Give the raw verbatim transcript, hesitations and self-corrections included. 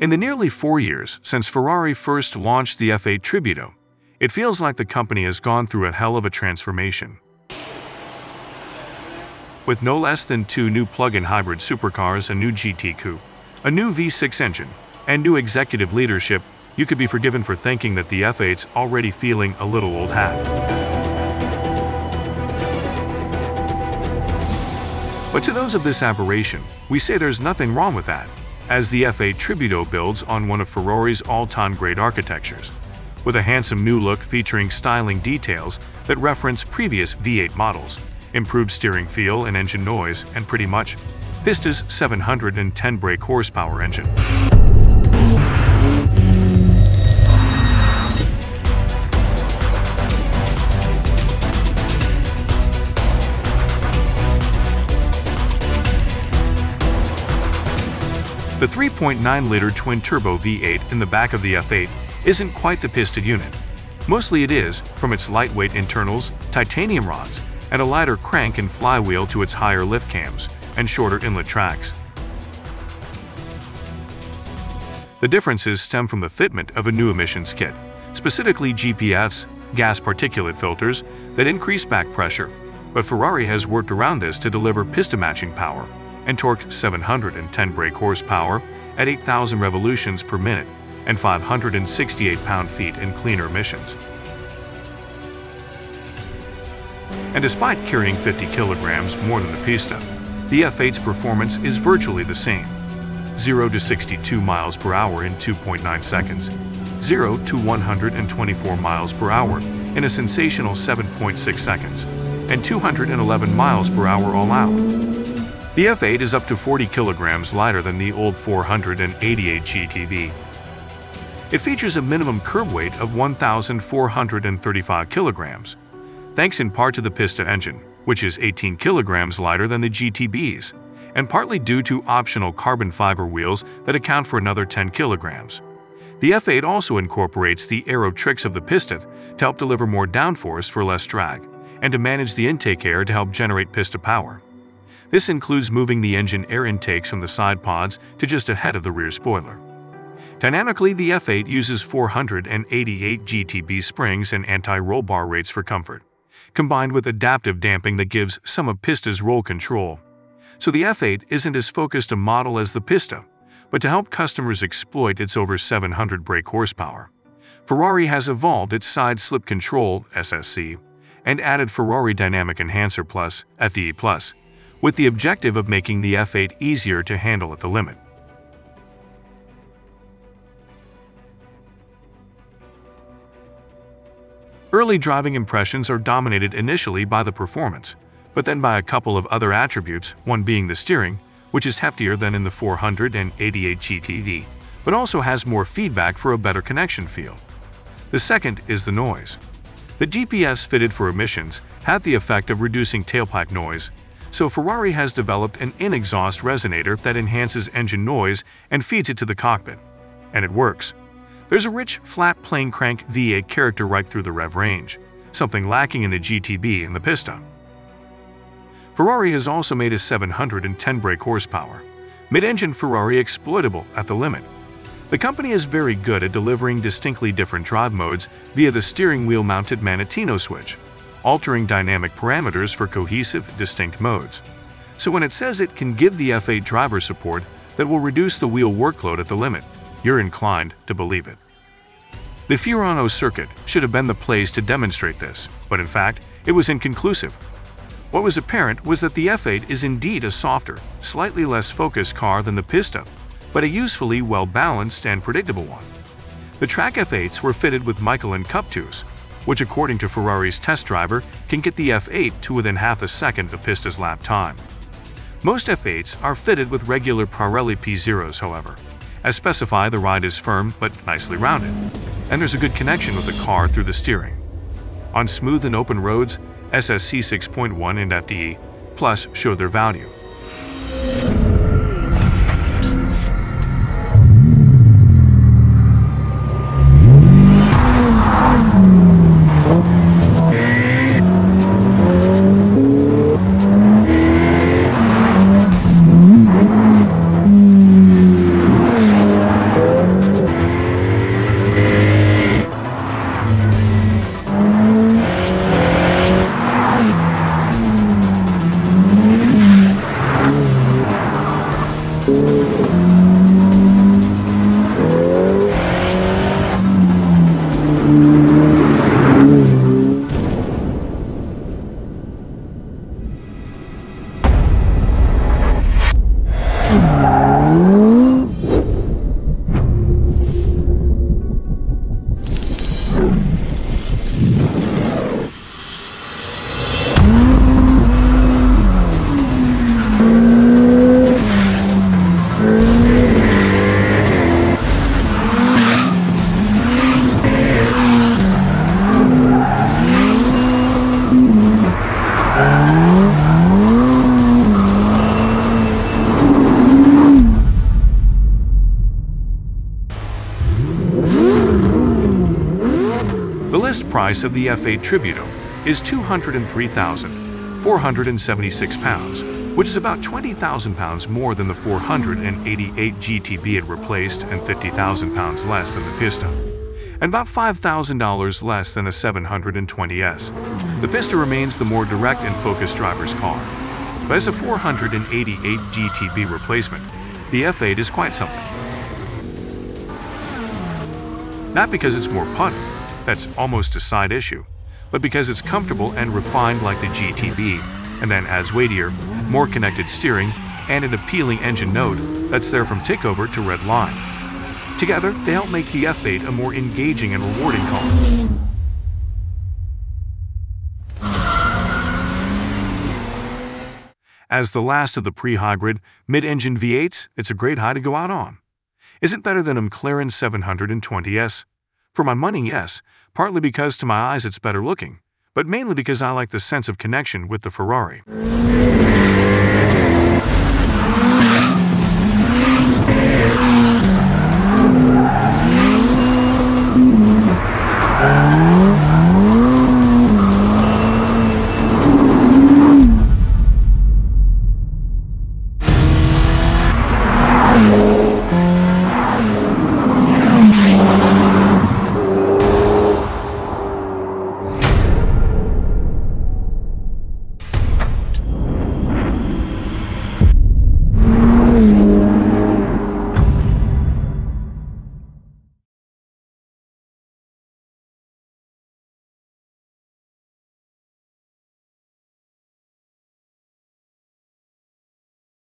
In the nearly four years since Ferrari first launched the F eight Tributo, it feels like the company has gone through a hell of a transformation. With no less than two new plug-in hybrid supercars, a new G T coupe, a new V six engine, and new executive leadership, you could be forgiven for thinking that the F eight's already feeling a little old hat. But to those of this aberration, we say there's nothing wrong with that, as the F eight Tributo builds on one of Ferrari's all-time great architectures, with a handsome new look featuring styling details that reference previous V eight models, improved steering feel and engine noise, and pretty much Pista's seven hundred ten brake horsepower engine. The three point nine liter twin-turbo V eight in the back of the F eight isn't quite the Pista unit. Mostly it is, from its lightweight internals, titanium rods, and a lighter crank and flywheel to its higher lift cams and shorter inlet tracks. The differences stem from the fitment of a new emissions kit, specifically G P Fs, gas particulate filters, that increase back pressure, but Ferrari has worked around this to deliver Pista-matching power and torqued seven hundred ten brake horsepower at eight thousand revolutions per minute and five hundred sixty-eight pound-feet in cleaner emissions. And despite carrying fifty kilograms more than the Pista, the F eight's performance is virtually the same. zero to sixty-two miles per hour in two point nine seconds, zero to one hundred twenty-four miles per hour in a sensational seven point six seconds, and two hundred eleven miles per hour all out. The F eight is up to forty kilograms lighter than the old four hundred eighty-eight G T V. It features a minimum curb weight of one thousand four hundred thirty-five kilograms, thanks in part to the Pista engine, which is eighteen kilograms lighter than the G T B's, and partly due to optional carbon fiber wheels that account for another ten kilograms. The F eight also incorporates the aero tricks of the Pista to help deliver more downforce for less drag, and to manage the intake air to help generate Pista power. This includes moving the engine air intakes from the side pods to just ahead of the rear spoiler. Dynamically, the F eight uses four hundred eighty-eight G T B springs and anti-roll bar rates for comfort, combined with adaptive damping that gives some of Pista's roll control. So the F eight isn't as focused a model as the Pista, but to help customers exploit its over seven hundred brake horsepower, Ferrari has evolved its side slip control (S S C) and added Ferrari Dynamic Enhancer Plus (F D E Plus), with the objective of making the F eight easier to handle at the limit. Early driving impressions are dominated initially by the performance, but then by a couple of other attributes, one being the steering, which is heftier than in the four hundred eighty-eight G T V, but also has more feedback for a better connection feel. The second is the noise. The G P S fitted for emissions had the effect of reducing tailpipe noise, so Ferrari has developed an in-exhaust resonator that enhances engine noise and feeds it to the cockpit. And it works. There's a rich, flat, plain crank V eight character right through the rev range, something lacking in the G T B and the Pista. Ferrari has also made a seven hundred ten brake horsepower, mid-engine Ferrari exploitable at the limit. The company is very good at delivering distinctly different drive modes via the steering wheel-mounted Manettino switch, altering dynamic parameters for cohesive, distinct modes. So when it says it can give the F eight driver support that will reduce the wheel workload at the limit, you're inclined to believe it. The Fiorano circuit should have been the place to demonstrate this, but in fact, it was inconclusive. What was apparent was that the F eight is indeed a softer, slightly less focused car than the Pista, but a usefully well-balanced and predictable one. The track F eights were fitted with Michelin Cup twos, which according to Ferrari's test driver can get the F eight to within half a second of Pista's lap time. Most F eights are fitted with regular Pirelli P zeros, however, as specified the ride is firm but nicely rounded, and there's a good connection with the car through the steering. On smooth and open roads, S S C six point one and F D E Plus showed their value. The list price of the F eight Tributo is two hundred three thousand four hundred seventy-six pounds, which is about twenty thousand pounds more than the four hundred eighty-eight G T B it replaced and fifty thousand pounds less than the Pista, and about five thousand dollars less than a seven twenty S. The Pista remains the more direct and focused driver's car, but as a four hundred eighty-eight G T B replacement, the F eight is quite something. Not because it's more punny, that's almost a side issue, but because it's comfortable and refined like the G T B, and then has weightier, more connected steering and an appealing engine node that's there from tickover to red line. Together, they help make the F eight a more engaging and rewarding car. As the last of the pre-hybrid mid-engine V eights, it's a great high to go out on. Isn't better than a McLaren seven twenty S? For my money, yes, partly because to my eyes it's better looking, but mainly because I like the sense of connection with the Ferrari.